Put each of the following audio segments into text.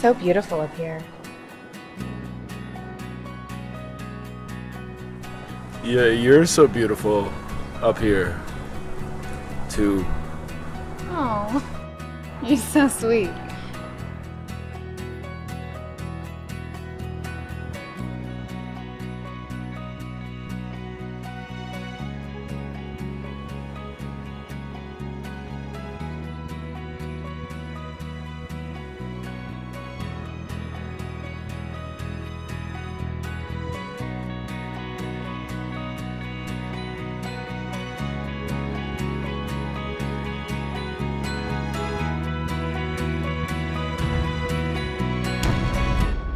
So beautiful up here. Yeah, you're so beautiful up here, too. Oh, you're so sweet.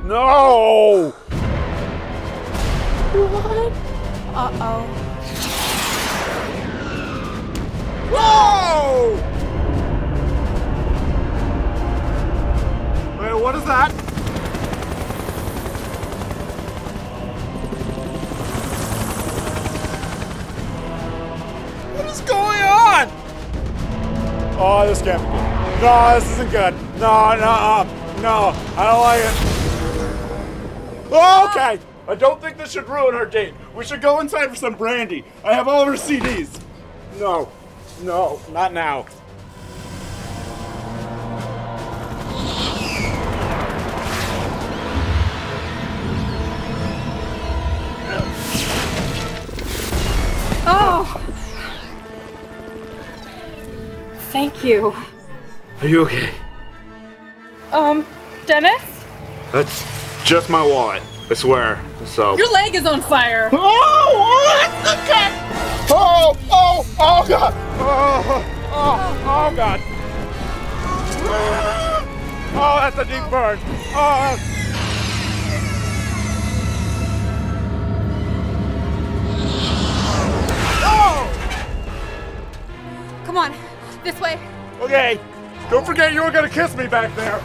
No! What? Uh-oh. Whoa! Wait, what is that? What is going on? Oh, this can't be good. No, this isn't good. No, no, I don't like it. Okay, I don't think this should ruin our date. We should go inside for some brandy. I have all of her CDs. No, not now. Oh. Thank you. Are you okay? Dennis? That's... just my wallet, I swear, so. Your leg is on fire. Oh, what? Okay. Oh, God. Oh, God. Oh, that's a deep burn. Oh. Oh. Come on, this way. Okay, don't forget you were gonna kiss me back there.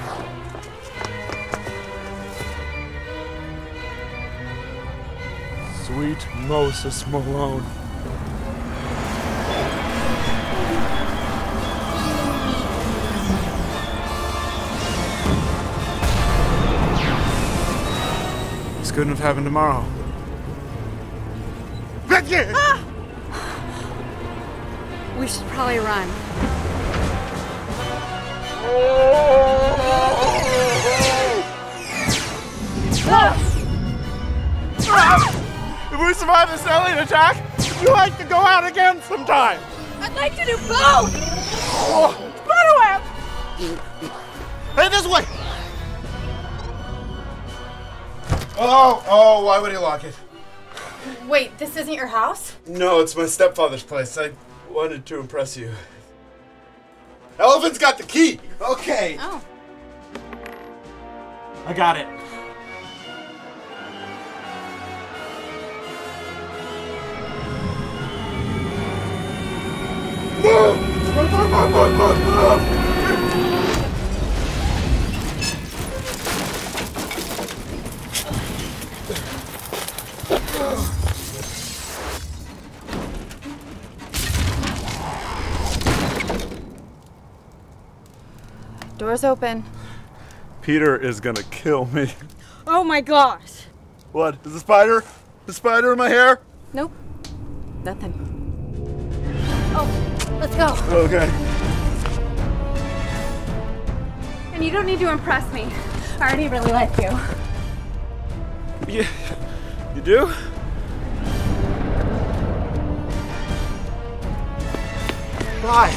Sweet Moses Malone. This couldn't have happened tomorrow. Ah! We should probably run. Ah! If we survive this alien attack, would you like to go out again sometime? I'd like to do both! Oh. Butterwave! Hey, this way! Oh, why would he lock it? Wait, this isn't your house? No, it's my stepfather's place. I wanted to impress you. Elephant's got the key! Okay. Oh. I got it. Door's open. Peter is gonna kill me. Oh my gosh. What? Is the spider? The spider in my hair? Nope. Nothing. Let's go. Okay. And you don't need to impress me. I already really like you. Yeah, you do? Bye.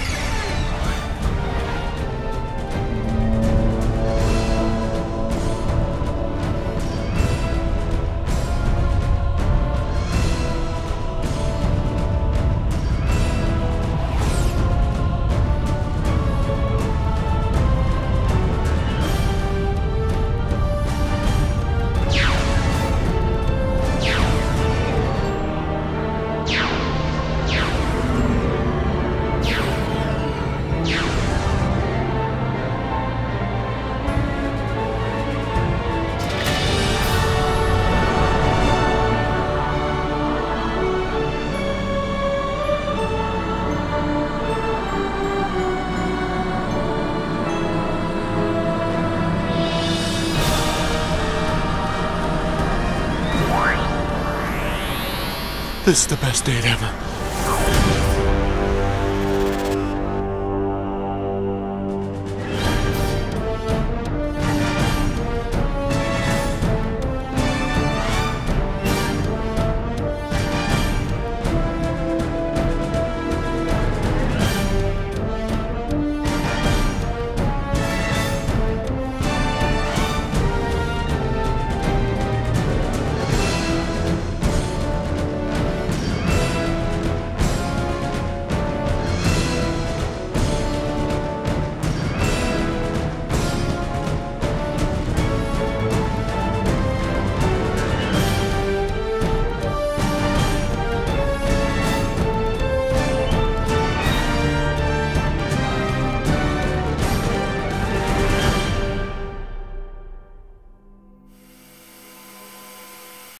This is the best date ever.